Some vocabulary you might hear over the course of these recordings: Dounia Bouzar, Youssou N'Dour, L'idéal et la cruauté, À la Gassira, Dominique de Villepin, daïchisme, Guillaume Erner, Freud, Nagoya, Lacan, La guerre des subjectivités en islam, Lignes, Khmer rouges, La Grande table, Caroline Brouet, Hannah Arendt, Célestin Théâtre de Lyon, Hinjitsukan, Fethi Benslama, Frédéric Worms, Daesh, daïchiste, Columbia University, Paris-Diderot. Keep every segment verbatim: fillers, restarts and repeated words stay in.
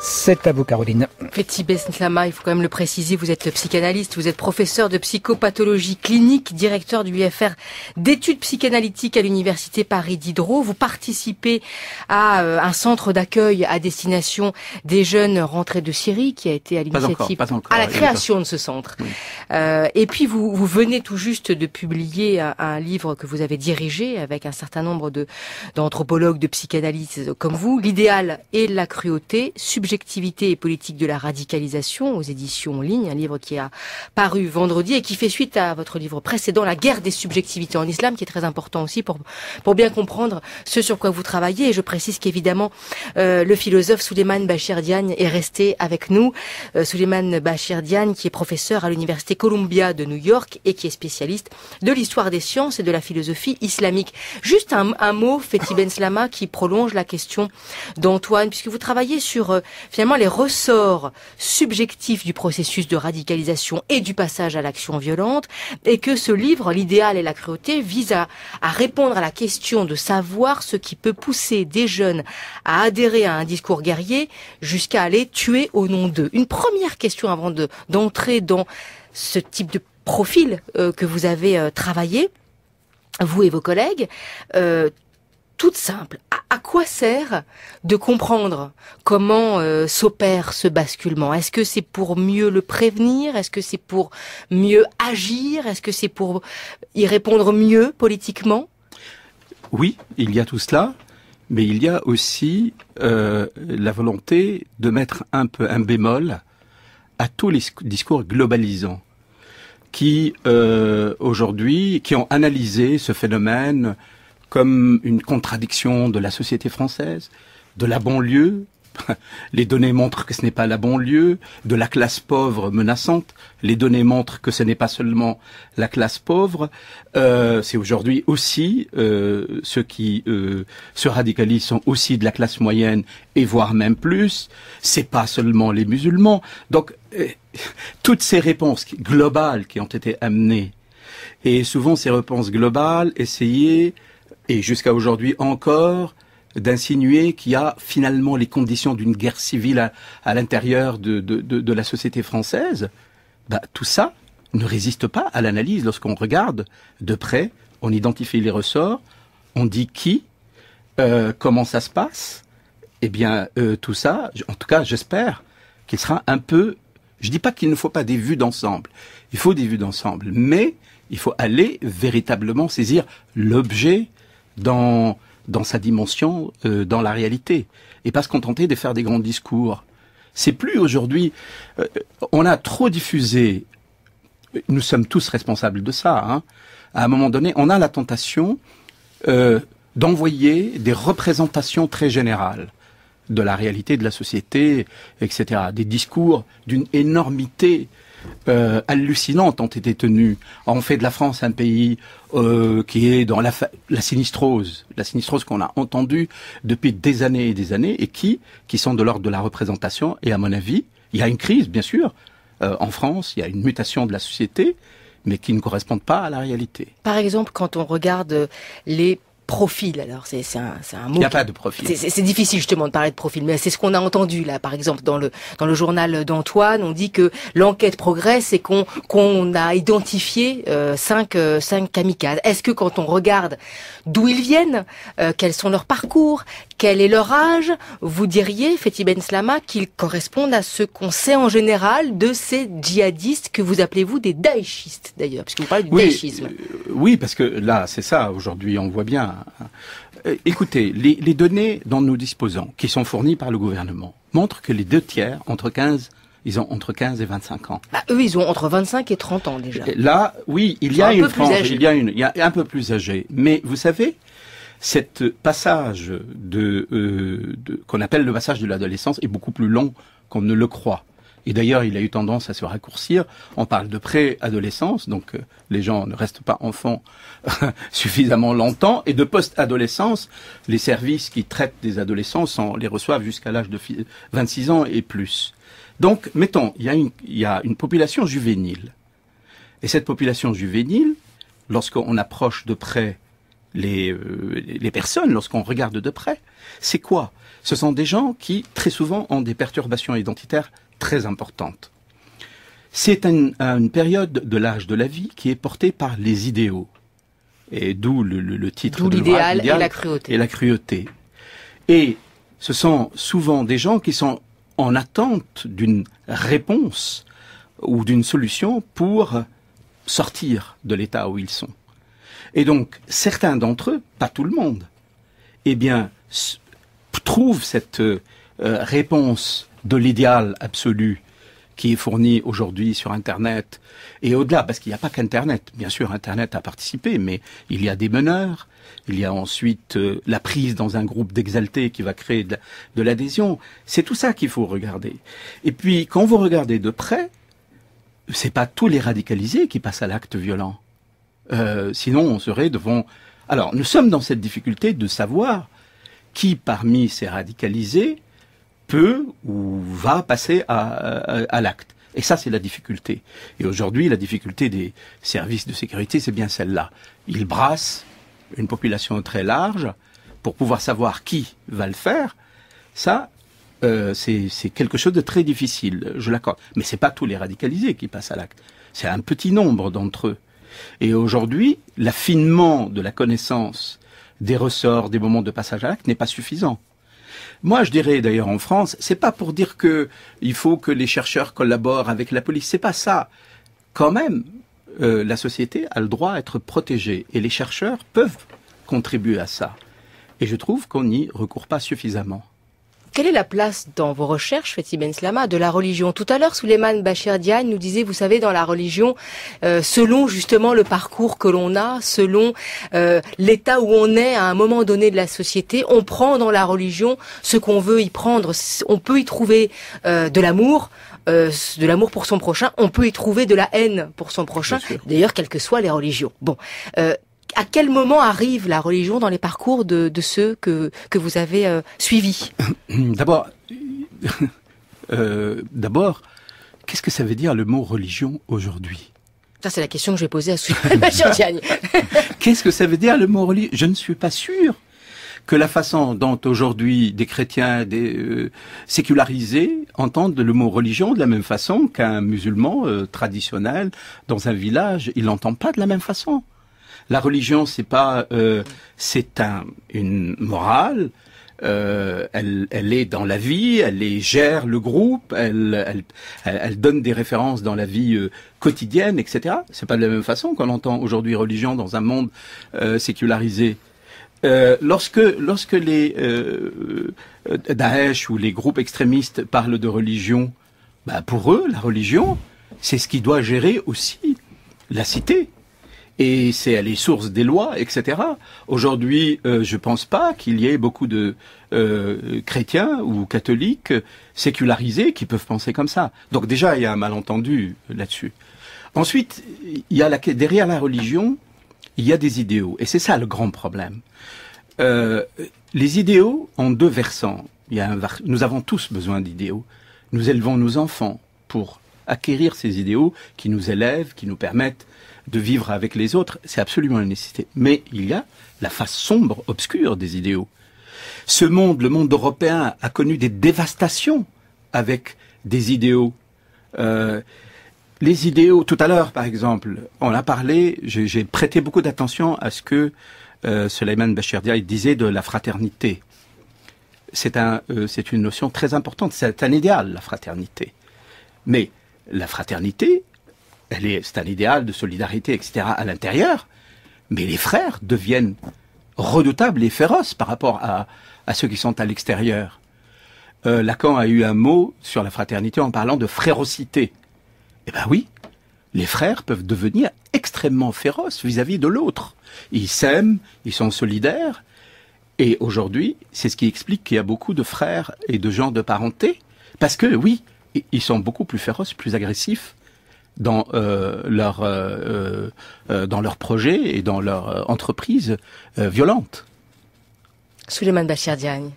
C'est à vous, Caroline. Fethi Benslama, il faut quand même le préciser, vous êtes psychanalyste, vous êtes professeur de psychopathologie clinique, directeur du U F R d'études psychanalytiques à l'université Paris-Diderot. Vous participez à un centre d'accueil à destination des jeunes rentrés de Syrie qui a été à l'initiative, à la création de ce centre. Oui. Euh, et puis vous, vous venez tout juste de publier un, un livre que vous avez dirigé avec un certain nombre de d'anthropologues, de psychanalystes comme vous, L'idéal et la cruauté, subjectivité et politique de la radicalisation aux éditions Lignes, un livre qui a paru vendredi et qui fait suite à votre livre précédent, La guerre des subjectivités en islam, qui est très important aussi pour pour bien comprendre ce sur quoi vous travaillez. Et je précise qu'évidemment euh, le philosophe Souleymane Bachir Diagne est resté avec nous. Euh, Souleymane Bachir Diagne, qui est professeur à l'université Columbia de New York et qui est spécialiste de l'histoire des sciences et de la philosophie islamique. Juste un, un mot, Fethi Benslama, qui prolonge la question d'Antoine, puisque vous travaillez sur euh, finalement les ressorts subjectifs du processus de radicalisation et du passage à l'action violente, et que ce livre, L'idéal et la cruauté, vise à, à répondre à la question de savoir ce qui peut pousser des jeunes à adhérer à un discours guerrier jusqu'à aller tuer au nom d'eux. Une première question avant de, d'entrer dans ce type de profil euh, que vous avez euh, travaillé, vous et vos collègues, euh, toute simple. À, à quoi sert de comprendre comment euh, s'opère ce basculement? Est-ce que c'est pour mieux le prévenir? Est-ce que c'est pour mieux agir? Est-ce que c'est pour y répondre mieux politiquement? Oui, il y a tout cela, mais il y a aussi euh, la volonté de mettre un peu un bémol à tous les discours globalisants qui euh, aujourd'hui, qui ont analysé ce phénomène comme une contradiction de la société française, de la banlieue, les données montrent que ce n'est pas la banlieue, de la classe pauvre menaçante, les données montrent que ce n'est pas seulement la classe pauvre, euh, c'est aujourd'hui aussi, euh, ceux qui euh, se radicalisent sont aussi de la classe moyenne et voire même plus, c'est pas seulement les musulmans, donc euh, toutes ces réponses globales qui ont été amenées, et souvent ces réponses globales essayaient, et jusqu'à aujourd'hui encore, d'insinuer qu'il y a finalement les conditions d'une guerre civile à, à l'intérieur de, de, de, de la société française, bah, tout ça ne résiste pas à l'analyse. Lorsqu'on regarde de près, on identifie les ressorts, on dit qui, euh, comment ça se passe. Eh bien, euh, tout ça, en tout cas, j'espère qu'il sera un peu... Je dis pas qu'il ne faut pas des vues d'ensemble. Il faut des vues d'ensemble, mais il faut aller véritablement saisir l'objet dans dans sa dimension, euh, dans la réalité, et pas se contenter de faire des grands discours. C'est plus aujourd'hui, euh, on a trop diffusé, nous sommes tous responsables de ça, hein. À un moment donné, on a la tentation euh, d'envoyer des représentations très générales de la réalité, de la société, et cetera. Des discours d'une énormité Euh, hallucinantes ont été tenues. On fait de la France un pays euh, qui est dans la, la sinistrose, la sinistrose qu'on a entendue depuis des années et des années, et qui qui sont de l'ordre de la représentation. Et à mon avis, il y a une crise, bien sûr, euh, en France, il y a une mutation de la société, mais qui ne correspond pas à la réalité. Par exemple, quand on regarde les profil, alors c'est un, un mot. Il n'y a qui... pas de profil. C'est difficile justement de parler de profil, mais c'est ce qu'on a entendu là, par exemple dans le dans le journal d'Antoine, on dit que l'enquête progresse et qu'on qu'on a identifié euh, cinq euh, cinq kamikazes. Est-ce que quand on regarde d'où ils viennent, euh, quels sont leurs parcours, quel est leur âge, vous diriez, Fethi Benslama, qu'ils correspondent à ce qu'on sait en général de ces djihadistes que vous appelez vous des daïchistes d'ailleurs, puisque vous parlez du oui, daïchisme. Euh, oui, parce que là c'est ça. Aujourd'hui, on voit bien. Écoutez, les, les données dont nous disposons, qui sont fournies par le gouvernement, montrent que les deux tiers, entre quinze, ils ont entre quinze et vingt-cinq ans. Bah, eux, ils ont entre vingt-cinq et trente ans déjà. Là, oui, il y a une frange, il y a une, il y a un peu plus âgé. Mais vous savez, cet passage de, euh, de qu'on appelle le passage de l'adolescence est beaucoup plus long qu'on ne le croit. Et d'ailleurs, il a eu tendance à se raccourcir. On parle de pré-adolescence, donc euh, les gens ne restent pas enfants suffisamment longtemps. Et de post-adolescence, les services qui traitent des adolescents sont, les reçoivent jusqu'à l'âge de vingt-six ans et plus. Donc, mettons, il y a une, il y a une population juvénile. Et cette population juvénile, lorsqu'on approche de près les, euh, les personnes lorsqu'on regarde de près, c'est quoi? Ce sont des gens qui, très souvent, ont des perturbations identitaires très importantes. C'est un, une période de l'âge de la vie qui est portée par les idéaux. Et d'où le, le, le titre de l'idéal et la cruauté. Et la cruauté. Et ce sont souvent des gens qui sont en attente d'une réponse ou d'une solution pour sortir de l'état où ils sont. Et donc, certains d'entre eux, pas tout le monde, eh bien, trouvent cette euh, réponse de l'idéal absolu qui est fourni aujourd'hui sur Internet, et au-delà, parce qu'il n'y a pas qu'Internet. Bien sûr, Internet a participé, mais il y a des meneurs, il y a ensuite euh, la prise dans un groupe d'exaltés qui va créer de l'adhésion. C'est tout ça qu'il faut regarder. Et puis, quand vous regardez de près, c'est pas tous les radicalisés qui passent à l'acte violent. Euh, sinon, on serait devant... Alors, nous sommes dans cette difficulté de savoir qui, parmi ces radicalisés, peut ou va passer à, à, à l'acte. Et ça, c'est la difficulté. Et aujourd'hui, la difficulté des services de sécurité, c'est bien celle-là. Ils brassent une population très large pour pouvoir savoir qui va le faire. Ça, euh, c'est quelque chose de très difficile, je l'accorde. Mais c'est pas tous les radicalisés qui passent à l'acte. C'est un petit nombre d'entre eux. Et aujourd'hui, l'affinement de la connaissance des ressorts, des moments de passage à l'acte n'est pas suffisant. Moi, je dirais d'ailleurs en France, c'est pas pour dire que il faut que les chercheurs collaborent avec la police, c'est pas ça. Quand même, euh, la société a le droit à être protégée et les chercheurs peuvent contribuer à ça. Et je trouve qu'on n'y recourt pas suffisamment. Quelle est la place dans vos recherches, Fethi Benslama, de la religion? Tout à l'heure, Souleymane Bachir Diagne nous disait, vous savez, dans la religion, euh, selon justement le parcours que l'on a, selon euh, l'état où on est à un moment donné de la société, on prend dans la religion ce qu'on veut y prendre. On peut y trouver euh, de l'amour, euh, de l'amour pour son prochain, on peut y trouver de la haine pour son prochain, d'ailleurs, quelles que soient les religions. Bon, euh, à quel moment arrive la religion dans les parcours de, de ceux que, que vous avez euh, suivis? D'abord, euh, d'abord, qu'est-ce que ça veut dire le mot religion aujourd'hui? Ça, c'est la question que j'ai posée à Souleymane Bachir Diagne. Qu'est-ce que ça veut dire le mot religion? Je ne suis pas sûr que la façon dont aujourd'hui des chrétiens des, euh, sécularisés entendent le mot religion de la même façon qu'un musulman euh, traditionnel dans un village, il l'entend pas de la même façon. La religion, c'est pas, euh, c'est un, une morale. Euh, elle, elle est dans la vie, elle les gère le groupe, elle, elle, elle donne des références dans la vie euh, quotidienne, et cetera. C'est pas de la même façon qu'on entend aujourd'hui religion dans un monde euh, sécularisé. Euh, lorsque, lorsque les euh, Daesh ou les groupes extrémistes parlent de religion, bah pour eux, la religion, c'est ce qui doit gérer aussi la cité. Et c'est à les sources des lois, et cetera. Aujourd'hui, euh, je pense pas qu'il y ait beaucoup de euh, chrétiens ou catholiques sécularisés qui peuvent penser comme ça. Donc déjà, il y a un malentendu là-dessus. Ensuite, il y a la, derrière la religion, il y a des idéaux. Et c'est ça le grand problème. Euh, les idéaux ont deux versants. Il y a un, nous avons tous besoin d'idéaux. Nous élevons nos enfants pour acquérir ces idéaux qui nous élèvent, qui nous permettent de vivre avec les autres, c'est absolument une nécessité. Mais il y a la face sombre, obscure des idéaux. Ce monde, le monde européen, a connu des dévastations avec des idéaux. Euh, les idéaux, tout à l'heure, par exemple, on a parlé, j'ai prêté beaucoup d'attention à ce que euh, Souleymane Bachir Diagne disait de la fraternité. C'est un, euh, c'est une notion très importante, c'est un idéal, la fraternité. Mais la fraternité, elle est, c'est un idéal de solidarité, et cetera à l'intérieur, mais les frères deviennent redoutables et féroces par rapport à, à ceux qui sont à l'extérieur. Euh, Lacan a eu un mot sur la fraternité en parlant de frérocité. Eh ben oui, les frères peuvent devenir extrêmement féroces vis-à-vis de l'autre. Ils s'aiment, ils sont solidaires, et aujourd'hui, c'est ce qui explique qu'il y a beaucoup de frères et de gens de parenté, parce que oui, ils sont beaucoup plus féroces, plus agressifs, dans euh, leur euh, euh, dans leur projet et dans leur euh, entreprise euh, violente. Souleymane Bachir Diagne.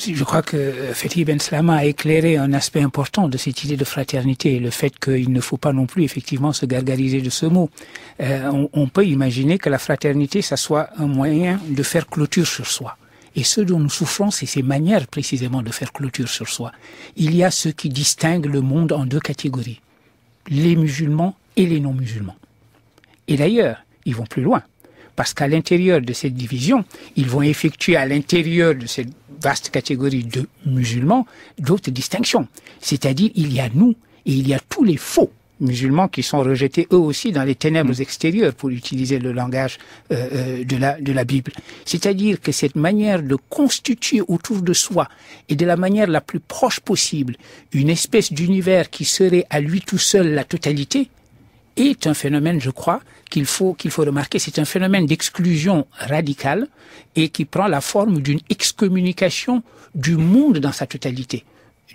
Je crois que Fethi Benslama a éclairé un aspect important de cette idée de fraternité, le fait qu'il ne faut pas non plus effectivement se gargariser de ce mot. Euh, on, on peut imaginer que la fraternité, ça soit un moyen de faire clôture sur soi. Et ce dont nous souffrons, c'est ces manières précisément de faire clôture sur soi. Il y a ceux qui distinguent le monde en deux catégories, les musulmans et les non-musulmans. Et d'ailleurs, ils vont plus loin, parce qu'à l'intérieur de cette division, ils vont effectuer à l'intérieur de cette vaste catégorie de musulmans d'autres distinctions. C'est-à-dire, il y a nous et il y a tous les faux musulmans qui sont rejetés eux aussi dans les ténèbres mmh. extérieures, pour utiliser le langage euh, de, la, de la Bible. C'est-à-dire que cette manière de constituer autour de soi, et de la manière la plus proche possible, une espèce d'univers qui serait à lui tout seul la totalité, est un phénomène, je crois, qu'il faut, qu'il faut remarquer. C'est un phénomène d'exclusion radicale et qui prend la forme d'une excommunication du monde dans sa totalité,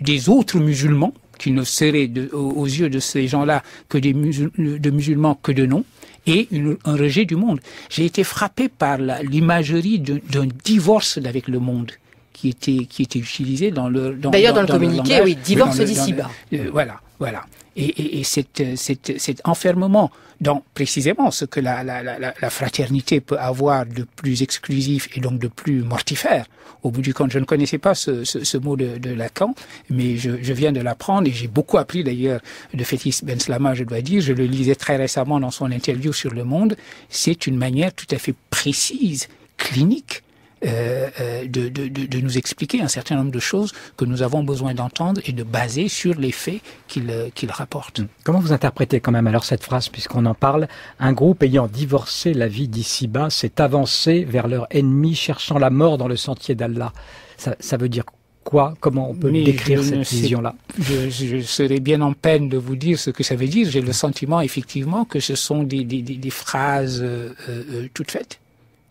des autres musulmans, qui ne seraient de, aux yeux de ces gens-là que des musul, de musulmans que de noms, et une, un rejet du monde. J'ai été frappé par l'imagerie d'un divorce avec le monde qui était, qui était utilisé dans le... D'ailleurs, dans, dans, dans le communiqué, oui, divorce d'ici-bas. Euh, voilà, voilà. Et, et, et cette, cette, cet enfermement dans précisément ce que la, la, la, la fraternité peut avoir de plus exclusif et donc de plus mortifère. Au bout du compte, je ne connaissais pas ce, ce, ce mot de, de Lacan, mais je, je viens de l'apprendre et j'ai beaucoup appris d'ailleurs de Fethi Benslama, je dois dire. Je le lisais très récemment dans son interview sur Le Monde. C'est une manière tout à fait précise, clinique, Euh, euh, de, de, de nous expliquer un certain nombre de choses que nous avons besoin d'entendre et de baser sur les faits qu'il qu'il rapporte. Comment vous interprétez quand même alors cette phrase, puisqu'on en parle? Un groupe ayant divorcé la vie d'ici-bas s'est avancé vers leur ennemi, cherchant la mort dans le sentier d'Allah. Ça, ça veut dire quoi? Comment on peut Mais décrire cette vision-là? je, je serais bien en peine de vous dire ce que ça veut dire. J'ai le sentiment effectivement que ce sont des, des, des, des phrases euh, euh, toutes faites,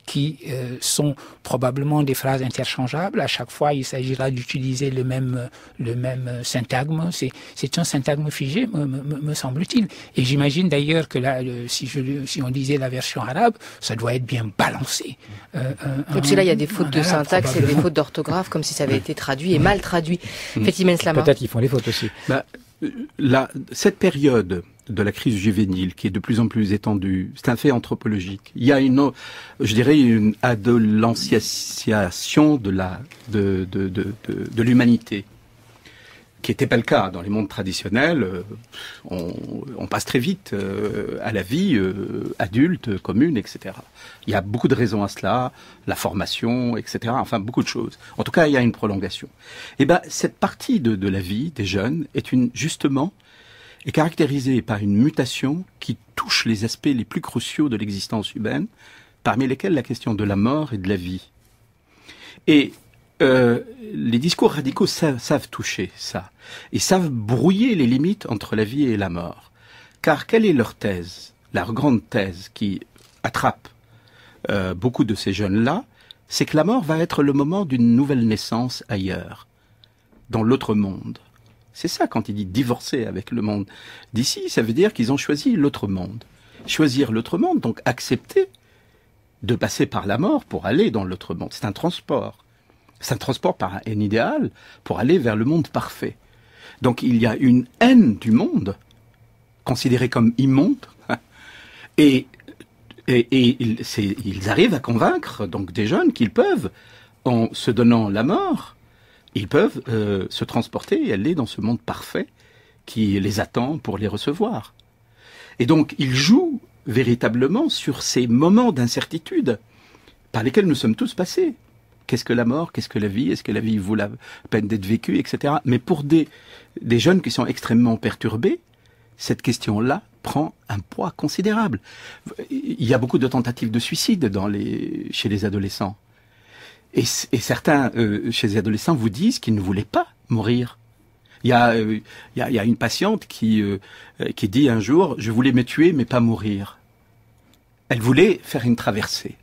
qui euh, sont probablement des phrases interchangeables. À chaque fois, il s'agira d'utiliser le même, le même syntagme. C'est un syntagme figé, me, me, me semble-t-il. Et j'imagine d'ailleurs que là, le, si, je, si on lisait la version arabe, ça doit être bien balancé. Euh, un, et puis là, il y a des fautes de arabe, syntaxe et des fautes d'orthographe, comme si ça avait été traduit et mal traduit. Mmh. Fethi Benslama. Peut-être qu'ils font les fautes aussi. Bah, la, cette période de la crise juvénile, qui est de plus en plus étendue, c'est un fait anthropologique. Il y a une, je dirais, une adolesciation de la, de, de, de, de, de l'humanité, qui n'était pas le cas dans les mondes traditionnels. On, on passe très vite à la vie adulte, commune, et cetera. Il y a beaucoup de raisons à cela, la formation, et cetera. Enfin, beaucoup de choses. En tout cas, il y a une prolongation. Et ben, cette partie de, de la vie des jeunes est une, justement, est caractérisée par une mutation qui touche les aspects les plus cruciaux de l'existence humaine, parmi lesquels la question de la mort et de la vie. Et euh, les discours radicaux savent, savent toucher ça, et savent brouiller les limites entre la vie et la mort. Car quelle est leur thèse, la grande thèse qui attrape euh, beaucoup de ces jeunes-là, c'est que la mort va être le moment d'une nouvelle naissance ailleurs, dans l'autre monde. C'est ça, quand il dit divorcer avec le monde d'ici, ça veut dire qu'ils ont choisi l'autre monde. Choisir l'autre monde, donc accepter de passer par la mort pour aller dans l'autre monde. C'est un transport. C'est un transport par un idéal pour aller vers le monde parfait. Donc il y a une haine du monde, considérée comme immonde, et, et, et ils, ils arrivent à convaincre donc des jeunes qu'ils peuvent, en se donnant la mort, ils peuvent euh, se transporter et aller dans ce monde parfait qui les attend pour les recevoir. Et donc, ils jouent véritablement sur ces moments d'incertitude par lesquels nous sommes tous passés. Qu'est-ce que la mort? Qu'est-ce que la vie? Est-ce que la vie vaut la peine d'être vécue, et cetera. Mais pour des, des jeunes qui sont extrêmement perturbés, cette question-là prend un poids considérable. Il y a beaucoup de tentatives de suicide dans les, chez les adolescents. Et, et certains, euh, chez les adolescents, vous disent qu'ils ne voulaient pas mourir. Il y a, euh, il y a, il y a une patiente qui, euh, qui dit un jour « Je voulais me tuer, mais pas mourir ». Elle voulait faire une traversée,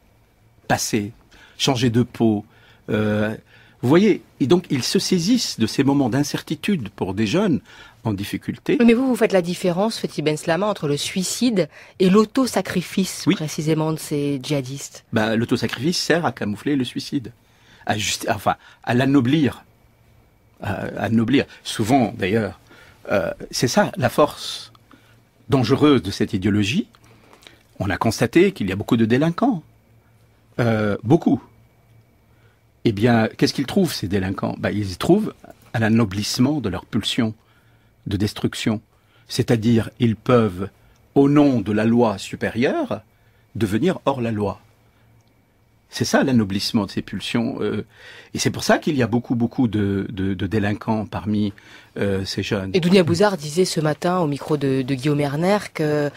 passer, changer de peau. Euh, vous voyez, et donc ils se saisissent de ces moments d'incertitude pour des jeunes en difficulté. Mais vous, vous faites la différence, Fethi Benslama, entre le suicide et l'autosacrifice, oui, précisément, de ces djihadistes. Ben, l'autosacrifice sert à camoufler le suicide. à, juste, enfin, à l'annoblir. À, à annoblir. Souvent, d'ailleurs, euh, c'est ça la force dangereuse de cette idéologie. On a constaté qu'il y a beaucoup de délinquants. Euh, beaucoup. Eh bien, qu'est-ce qu'ils trouvent, ces délinquants? Ben, ils trouvent un anoblissement de leur pulsion de destruction. C'est-à-dire, ils peuvent, au nom de la loi supérieure, devenir hors la loi. C'est ça l'anoblissement de ces pulsions. Euh, et c'est pour ça qu'il y a beaucoup, beaucoup de, de, de délinquants parmi euh, ces jeunes. Et Dounia Bouzar disait ce matin au micro de, de Guillaume Erner que,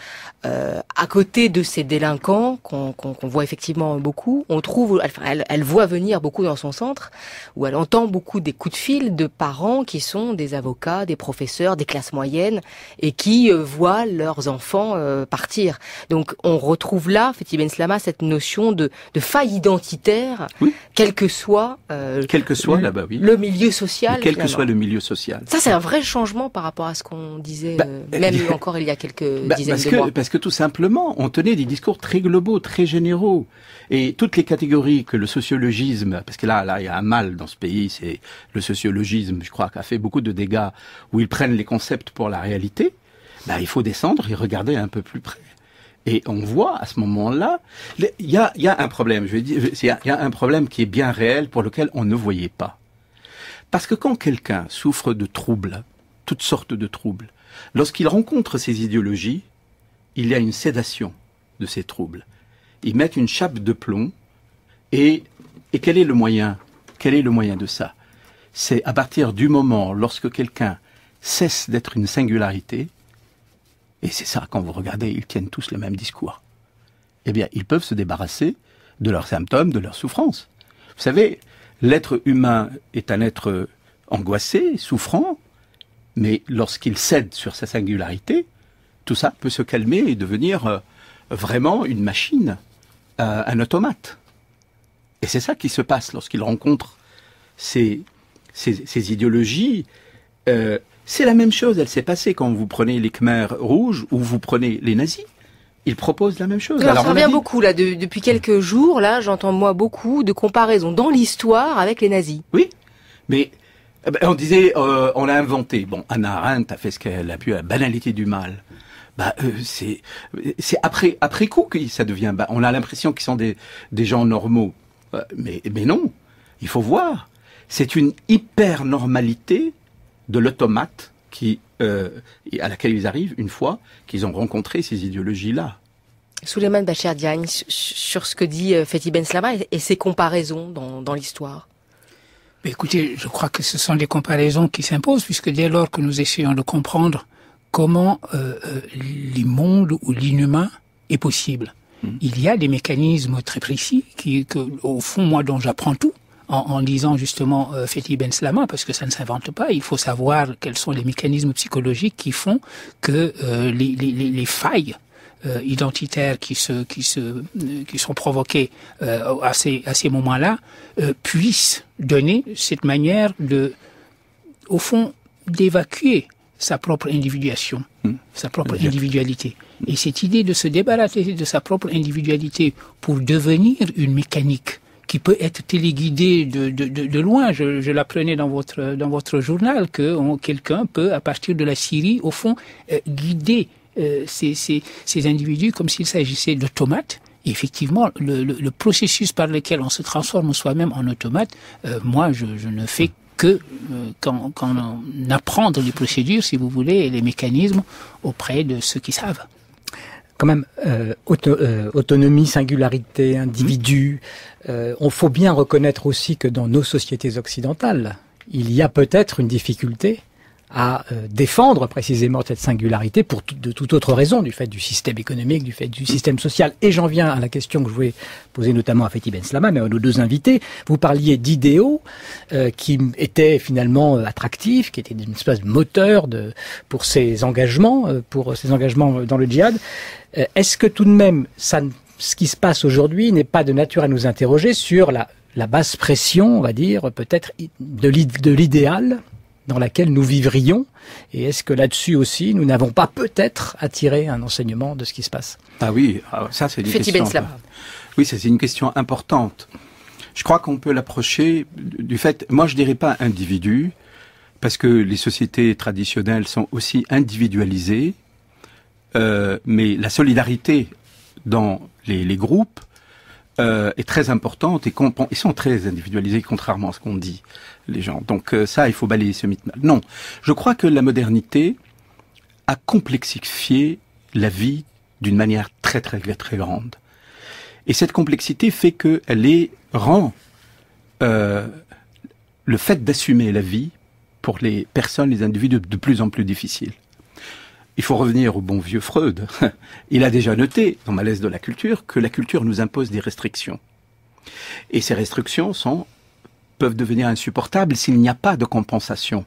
euh, à côté de ces délinquants, qu'on qu'on, qu'on voit effectivement beaucoup, on trouve, elle, elle voit venir beaucoup dans son centre, où elle entend beaucoup des coups de fil de parents qui sont des avocats, des professeurs, des classes moyennes, et qui euh, voient leurs enfants euh, partir. Donc on retrouve là, Fethi Benslama, cette notion de, de faillite identitaire, oui. quel que soit, euh, quel que soit le, là-bas, oui. le milieu social. Mais quel finalement. que soit le milieu social. Ça, c'est un vrai changement par rapport à ce qu'on disait, bah, euh, même euh, encore il y a quelques bah, dizaines de que, mois. Parce que tout simplement, on tenait des discours très globaux, très généraux. Et toutes les catégories que le sociologisme, parce que là, là, il y a un mal dans ce pays, c'est le sociologisme, je crois, qui a fait beaucoup de dégâts, où ils prennent les concepts pour la réalité, bah, il faut descendre et regarder un peu plus près. Et on voit à ce moment-là, il y a, y a un problème. Je veux dire, il y a un problème qui est bien réel pour lequel on ne voyait pas. Parce que quand quelqu'un souffre de troubles, toutes sortes de troubles, lorsqu'il rencontre ces idéologies, il y a une sédation de ces troubles. Ils mettent une chape de plomb. Et, et quel est le moyen? Quel est le moyen de ça? C'est à partir du moment lorsque quelqu'un cesse d'être une singularité. Et c'est ça, quand vous regardez, ils tiennent tous le même discours. Eh bien, ils peuvent se débarrasser de leurs symptômes, de leurs souffrances. Vous savez, l'être humain est un être angoissé, souffrant, mais lorsqu'il cède sur sa singularité, tout ça peut se calmer et devenir vraiment une machine, un automate. Et c'est ça qui se passe lorsqu'il rencontre ces, ces, ces idéologies... Euh, C'est la même chose, elle s'est passée quand vous prenez les Khmer rouges ou vous prenez les nazis. Ils proposent la même chose. Alors, Alors ça revient dit... beaucoup là de, depuis quelques jours. Là, j'entends moi beaucoup de comparaisons dans l'histoire avec les nazis. Oui, mais eh ben, on disait, euh, on l'a inventé. Bon, Hannah Arendt a fait ce qu'elle a pu, la banalité du mal. Bah, euh, c'est c'est après après coup que ça devient. Bah, on a l'impression qu'ils sont des des gens normaux, mais mais non. Il faut voir. C'est une hyper normalité. De l'automate qui, euh, à laquelle ils arrivent une fois qu'ils ont rencontré ces idéologies-là. Souleymane Bachir Diagne, sur ce que dit Fethi Benslama et ses comparaisons dans, dans l'histoire. Écoutez, je crois que ce sont des comparaisons qui s'imposent, puisque dès lors que nous essayons de comprendre comment euh, l'immonde ou l'inhumain est possible, mmh. il y a des mécanismes très précis qui, que, au fond, moi, dont j'apprends tout. En, en lisant justement euh, Fethi Benslama, parce que ça ne s'invente pas, il faut savoir quels sont les mécanismes psychologiques qui font que euh, les, les, les failles euh, identitaires qui se qui se euh, qui sont provoquées euh, à ces à ces moments-là euh, puissent donner cette manière de, au fond, d'évacuer sa propre individuation, mmh. sa propre Exactement. individualité. Et cette idée de se débarrasser de sa propre individualité pour devenir une mécanique. Qui peut être téléguidé de, de, de, de loin. Je, je l'apprenais dans votre, dans votre journal que on, quelqu'un peut, à partir de la Syrie, au fond, euh, guider euh, ces, ces, ces individus comme s'il s'agissait de tomates. Et effectivement, le, le, le processus par lequel on se transforme soi-même en automate, euh, moi, je, je ne fais que euh, qu'en, qu'en apprendre les procédures, si vous voulez, et les mécanismes auprès de ceux qui savent. Quand même, euh, auto, euh, autonomie, singularité, individu, euh, on faut bien reconnaître aussi que dans nos sociétés occidentales, il y a peut-être une difficulté à euh, défendre précisément cette singularité pour tout, de toute autre raison, du fait du système économique, du fait du système social. Et j'en viens à la question que je voulais poser notamment à Fethi Benslama, mais à nos deux invités. Vous parliez d'idéaux euh, qui étaient finalement euh, attractifs, qui étaient une espèce de moteur de, pour ces engagements, euh, pour ces engagements dans le djihad. Euh, est-ce que tout de même, ça, ce qui se passe aujourd'hui n'est pas de nature à nous interroger sur la, la basse pression, on va dire, peut-être de, l'id- de l'idéal dans laquelle nous vivrions, et est-ce que là-dessus aussi, nous n'avons pas peut-être à tirer un enseignement de ce qui se passe? Ah oui, ça c'est une Fethi question... Benslama. Oui, ça c'est une question importante. je crois qu'on peut l'approcher du fait, moi je dirais pas individu, parce que les sociétés traditionnelles sont aussi individualisées, euh, mais la solidarité dans les, les groupes euh, est très importante, et ils sont très individualisés, contrairement à ce qu'on dit, les gens. Donc euh, ça, il faut balayer ce mythe. Non, je crois que la modernité a complexifié la vie d'une manière très très très grande. Et cette complexité fait qu'elle est rend euh, le fait d'assumer la vie pour les personnes, les individus, de plus en plus difficile. Il faut revenir au bon vieux Freud. Il a déjà noté, dans Malaise de la culture, que la culture nous impose des restrictions. Et ces restrictions sont, peuvent devenir insupportables s'il n'y a pas de compensation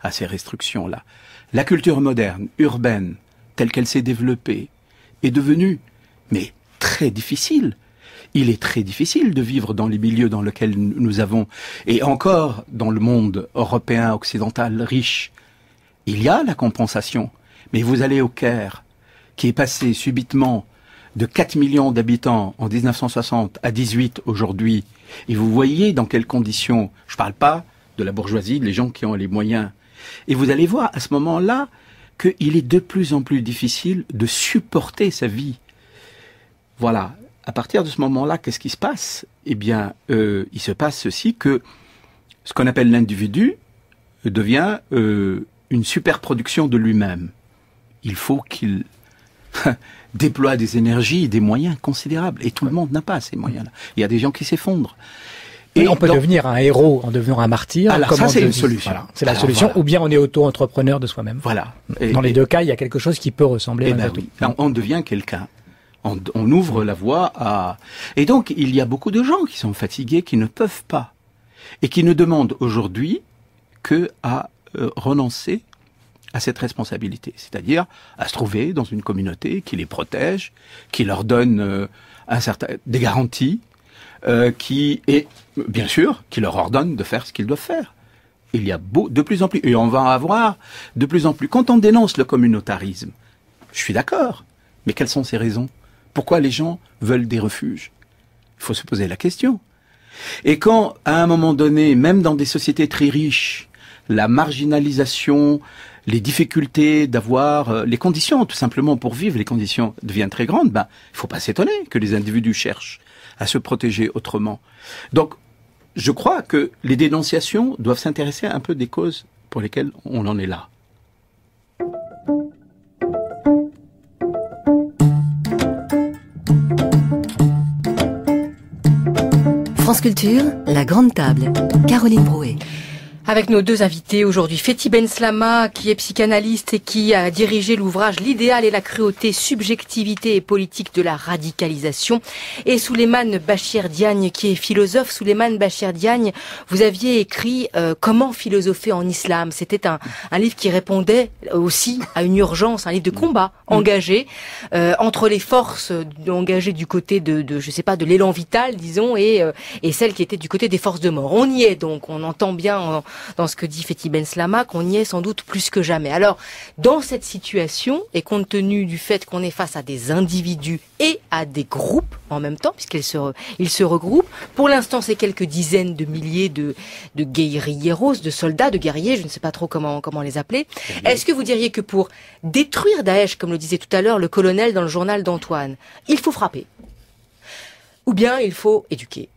à ces restrictions-là. La culture moderne, urbaine, telle qu'elle s'est développée, est devenue, mais très difficile. Il est très difficile de vivre dans les milieux dans lesquels nous avons, et encore dans le monde européen, occidental, riche. Il y a la compensation, mais vous allez au Caire, qui est passé subitement de quatre millions d'habitants en mille neuf cent soixante à dix-huit aujourd'hui, et vous voyez dans quelles conditions, je ne parle pas de la bourgeoisie, des gens qui ont les moyens, et vous allez voir à ce moment-là qu'il est de plus en plus difficile de supporter sa vie. Voilà. À partir de ce moment-là, qu'est-ce qui se passe? Eh bien, euh, il se passe ceci, que ce qu'on appelle l'individu devient euh, une superproduction de lui-même. Il faut qu'il déploie des énergies et des moyens considérables. Et tout ouais. le monde n'a pas ces moyens-là. Il y a des gens qui s'effondrent. Et on peut dans... devenir un héros en devenant un martyr. Alors, ça, c'est une solution. Voilà, c'est la Alors, solution. Voilà. Ou bien on est auto-entrepreneur de soi-même. Voilà. Et, dans les et... deux cas, il y a quelque chose qui peut ressembler et à un ben oui. Alors, on devient quelqu'un. On, on ouvre la voie à... Et donc, il y a beaucoup de gens qui sont fatigués, qui ne peuvent pas, et qui ne demandent aujourd'hui que à euh, renoncer à cette responsabilité, c'est-à-dire à se trouver dans une communauté qui les protège, qui leur donne euh, un certain... des garanties, euh, qui et bien sûr, qui leur ordonne de faire ce qu'ils doivent faire. Il y a beau... de plus en plus, et on va en avoir de plus en plus. Quand on dénonce le communautarisme, je suis d'accord, mais quelles sont ces raisons? Pourquoi les gens veulent des refuges? Il faut se poser la question. Et quand, à un moment donné, même dans des sociétés très riches, la marginalisation, les difficultés d'avoir euh, les conditions, tout simplement pour vivre, les conditions deviennent très grandes, ben, il ne faut pas s'étonner que les individus cherchent à se protéger autrement. Donc, je crois que les dénonciations doivent s'intéresser à un peu des causes pour lesquelles on en est là. France Culture, La Grande Table, Caroline Brouet. Avec nos deux invités aujourd'hui, Fethi Benslama, qui est psychanalyste et qui a dirigé l'ouvrage L'idéal et la cruauté, subjectivité et politique de la radicalisation, et Souleymane Bachir Diagne, qui est philosophe. Souleymane Bachir Diagne, vous aviez écrit euh, Comment philosopher en islam. C'était un, un livre qui répondait aussi à une urgence, un livre de combat engagé euh, entre les forces engagées du côté de, de je sais pas, de l'élan vital, disons, et euh, et celles qui étaient du côté des forces de mort. On y est donc, on entend bien. On dans ce que dit Fethi Benslama, qu'on y est sans doute plus que jamais. Alors, dans cette situation, et compte tenu du fait qu'on est face à des individus et à des groupes en même temps, puisqu'ils se, re, ils se regroupent, pour l'instant, c'est quelques dizaines de milliers de, de guerrilleros, de soldats, de guerriers, je ne sais pas trop comment, comment les appeler. Est-ce que vous diriez que pour détruire Daesh, comme le disait tout à l'heure le colonel dans le journal d'Antoine, il faut frapper? Ou bien il faut éduquer?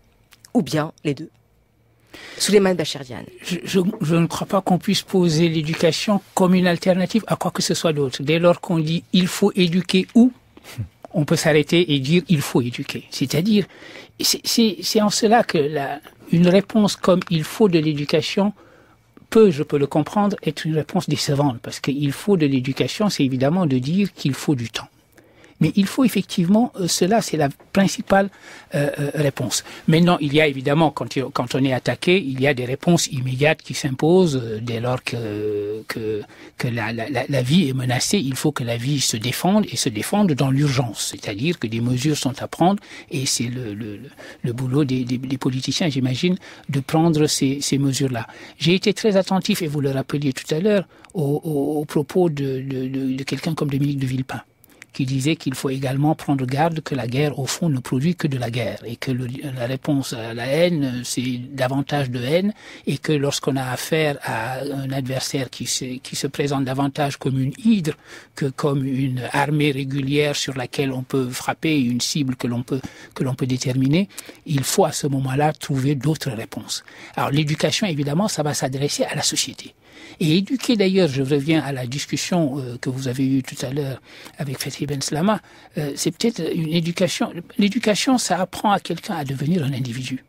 Ou bien les deux? Souleymane Bachir Diagne. Je, je, je ne crois pas qu'on puisse poser l'éducation comme une alternative à quoi que ce soit d'autre. Dès lors qu'on dit il faut éduquer ou, on peut s'arrêter et dire il faut éduquer. C'est-à-dire, c'est en cela que la, une réponse comme il faut de l'éducation peut, je peux le comprendre, être une réponse décevante. Parce qu'il faut de l'éducation, c'est évidemment de dire qu'il faut du temps. Mais il faut effectivement, euh, cela c'est la principale euh, réponse. Maintenant, il y a évidemment, quand, quand on est attaqué, il y a des réponses immédiates qui s'imposent. Euh, dès lors que, que, que la, la, la vie est menacée, il faut que la vie se défende et se défende dans l'urgence. C'est-à-dire que des mesures sont à prendre et c'est le, le, le boulot des, des, des politiciens, j'imagine, de prendre ces, ces mesures-là. J'ai été très attentif, et vous le rappeliez tout à l'heure, aux au, au propos de, de, de, de quelqu'un comme Dominique de Villepin, qui disait qu'il faut également prendre garde que la guerre, au fond, ne produit que de la guerre et que le, la réponse à la haine, c'est davantage de haine et que lorsqu'on a affaire à un adversaire qui se, qui se présente davantage comme une hydre que comme une armée régulière sur laquelle on peut frapper, une cible que l'on peut, que l'on peut déterminer, il faut à ce moment-là trouver d'autres réponses. Alors l'éducation, évidemment, ça va s'adresser à la société. Et éduquer, d'ailleurs, je reviens à la discussion euh, que vous avez eue tout à l'heure avec Fethi Benslama, euh, c'est peut-être une éducation. L'éducation, ça apprend à quelqu'un à devenir un individu.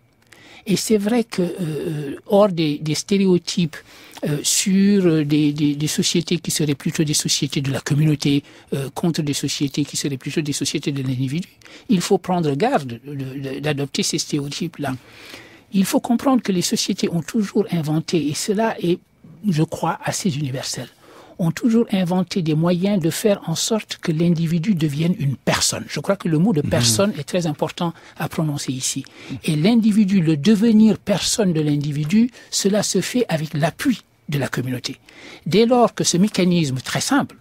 Et c'est vrai que, euh, hors des, des stéréotypes, Euh, sur des, des, des sociétés qui seraient plutôt des sociétés de la communauté euh, contre des sociétés qui seraient plutôt des sociétés de l'individu, il faut prendre garde d'adopter ces stéréotypes-là. Il faut comprendre que les sociétés ont toujours inventé, et cela est, je crois, assez universel, ont toujours inventé des moyens de faire en sorte que l'individu devienne une personne. Je crois que le mot de personne mmh. est très important à prononcer ici. Et l'individu, le devenir personne de l'individu, cela se fait avec l'appui de la communauté. Dès lors que ce mécanisme très simple,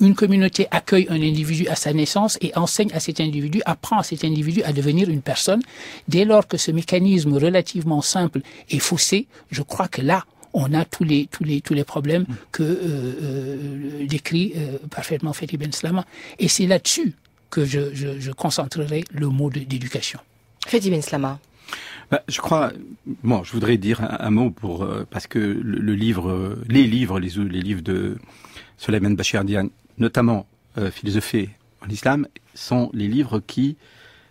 une communauté accueille un individu à sa naissance et enseigne à cet individu, apprend à cet individu à devenir une personne, dès lors que ce mécanisme relativement simple est faussé, je crois que là, on a tous les, tous les, tous les problèmes que euh, euh, décrit euh, parfaitement Fethi Benslama. Et c'est là-dessus que je, je, je concentrerai le mot d'éducation. Fethi Benslama. Bah, je crois, bon, je voudrais dire un, un mot pour, euh, parce que le, le livre, euh, les livres, les, les livres de Souleymane Bachir Diagne, notamment euh, Philosophie en islam, sont les livres qui,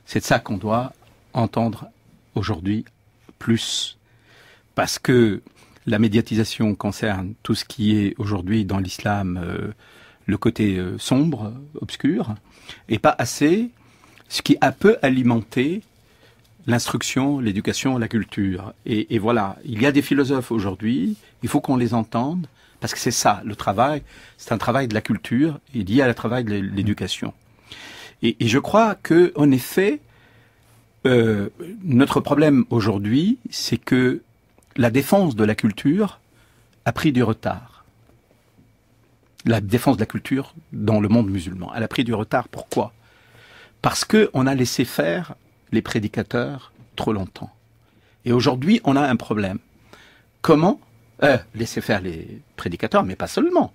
c'est de ça qu'on doit entendre aujourd'hui plus. Parce que la médiatisation concerne tout ce qui est aujourd'hui dans l'islam, euh, le côté euh, sombre, obscur, et pas assez, ce qui a peu alimenté l'instruction, l'éducation, la culture. Et, et voilà, il y a des philosophes aujourd'hui, il faut qu'on les entende, parce que c'est ça, le travail, c'est un travail de la culture, et lié à le travail de l'éducation. Et, et je crois que, en effet, euh, notre problème aujourd'hui, c'est que la défense de la culture a pris du retard. La défense de la culture dans le monde musulman, elle a pris du retard. Pourquoi? Parce que on a laissé faire les prédicateurs trop longtemps. Et aujourd'hui, on a un problème. Comment euh, laisser faire les prédicateurs, mais pas seulement.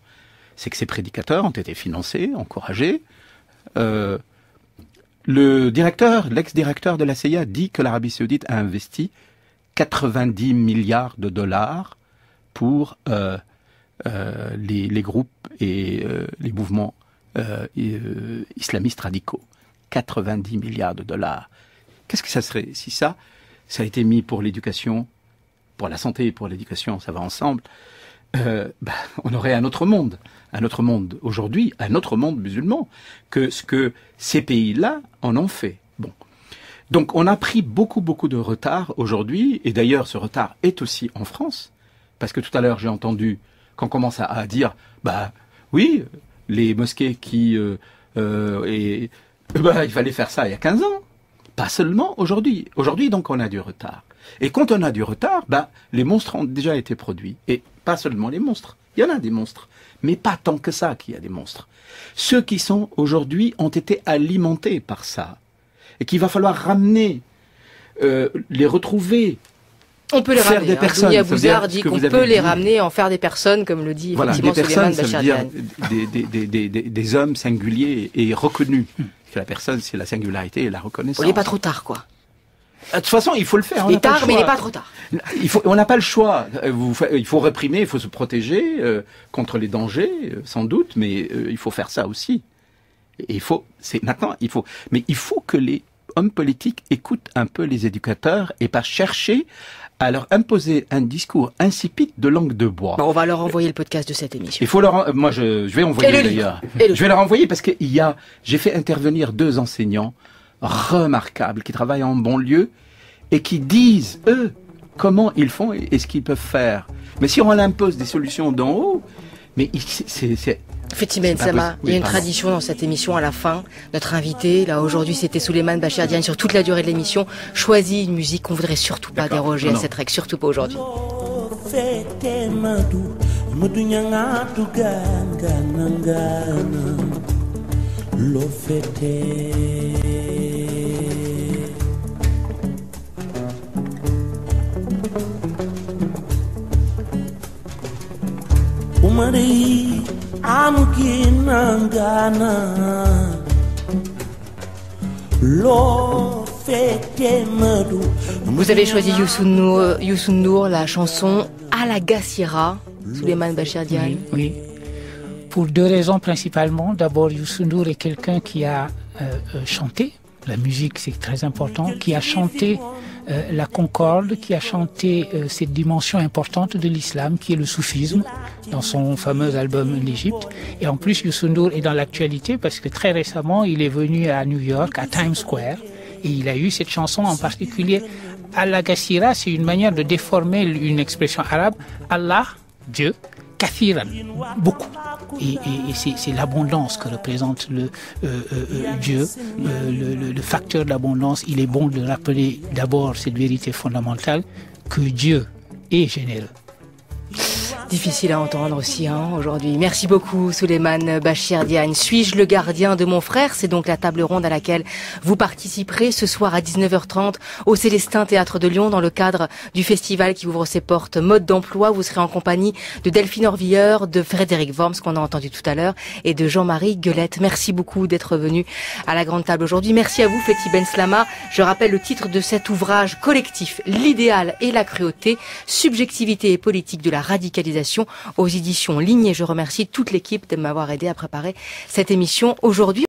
C'est que ces prédicateurs ont été financés, encouragés. Euh, le directeur, l'ex-directeur de la C I A dit que l'Arabie Saoudite a investi quatre-vingt-dix milliards de dollars pour euh, euh, les, les groupes et euh, les mouvements euh, et, euh, islamistes radicaux. quatre-vingt-dix milliards de dollars. Qu'est-ce que ça serait si ça, ça a été mis pour l'éducation, pour la santé et pour l'éducation, ça va ensemble, euh, ben, on aurait un autre monde, un autre monde aujourd'hui, un autre monde musulman, que ce que ces pays-là en ont fait. Bon. Donc on a pris beaucoup, beaucoup de retard aujourd'hui, et d'ailleurs ce retard est aussi en France, parce que tout à l'heure j'ai entendu qu'on commence à, à dire, bah oui, les mosquées qui... Euh, euh, et, bah, il fallait faire ça il y a quinze ans. Pas seulement aujourd'hui. Aujourd'hui, donc, on a du retard. Et quand on a du retard, bah, les monstres ont déjà été produits. Et pas seulement les monstres. Il y en a des monstres. Mais pas tant que ça qu'il y a des monstres. Ceux qui sont aujourd'hui ont été alimentés par ça. Et qu'il va falloir ramener, euh, les retrouver. On peut les faire ramener. Des hein, personnes. Dounia Bouzar dit qu'on peut les dit. ramener, en faire des personnes, comme le dit voilà, effectivement Souleymane Bachir Diagne. Des, des, des, des, des, des hommes singuliers et reconnus. Que la personne, c'est la singularité et la reconnaissance. On n'est pas trop tard, quoi. De toute façon, il faut le faire. Il est tard, mais il n'est pas trop tard. Il faut, on n'a pas le choix. Il faut réprimer, il faut se protéger euh, contre les dangers, sans doute, mais euh, il faut faire ça aussi. Et il faut, c'est maintenant, il faut. Mais il faut que les hommes politiques écoutent un peu les éducateurs et pas chercher à leur imposer un discours insipide de langue de bois. Bon, on va leur envoyer le podcast de cette émission. Il faut leur, en... moi je, je vais envoyer d'ailleurs. Je vais leur envoyer parce que il y a, j'ai fait intervenir deux enseignants remarquables qui travaillent en banlieue et qui disent eux comment ils font et ce qu'ils peuvent faire. Mais si on impose des solutions d'en haut, mais c'est Fethi Benslama, il y a une pardon. tradition dans cette émission à la fin. Notre invité, là aujourd'hui, c'était Souleymane Bachir Diagne, sur toute la durée de l'émission, choisit une musique qu'on voudrait surtout pas déroger non, à cette règle, surtout pas aujourd'hui. l'eau fêtée. Umari amukinangana l'eau fêtée madou. Vous avez choisi Youssou N'Dour, Youssou N'Dour, la chanson À la Gassira, Souleymane Bachir Diagne. Oui, oui. Pour deux raisons principalement. D'abord, Youssou N'Dour est quelqu'un qui a euh, chanté, la musique c'est très important, qui a chanté euh, la concorde, qui a chanté euh, cette dimension importante de l'islam qui est le soufisme dans son fameux album L'Égypte. Et en plus, Youssou N'Dour est dans l'actualité parce que très récemment, il est venu à New York, à Times Square, et il a eu cette chanson en particulier. À la Gassira, c'est une manière de déformer une expression arabe. Allah, Dieu, kathiran, beaucoup. Et, et, et c'est l'abondance que représente le, euh, euh, Dieu, euh, le, le, le facteur de l'abondance. Il est bon de rappeler d'abord cette vérité fondamentale, que Dieu est généreux. Difficile à entendre aussi hein, aujourd'hui. Merci beaucoup Souleymane Bachir Diagne. Suis-je le gardien de mon frère? C'est donc la table ronde à laquelle vous participerez ce soir à dix-neuf heures trente au Célestin Théâtre de Lyon dans le cadre du festival qui ouvre ses portes mode d'emploi. Vous serez en compagnie de Delphine Orvilleur, de Frédéric Worms qu'on a entendu tout à l'heure et de Jean-Marie Guelette. Merci beaucoup d'être venu à la Grande Table aujourd'hui. Merci à vous Fethi Benslama. Je rappelle le titre de cet ouvrage collectif, L'idéal et la cruauté, subjectivité et politique de la radicalisation aux éditions Lignes. Et je remercie toute l'équipe de m'avoir aidé à préparer cette émission aujourd'hui.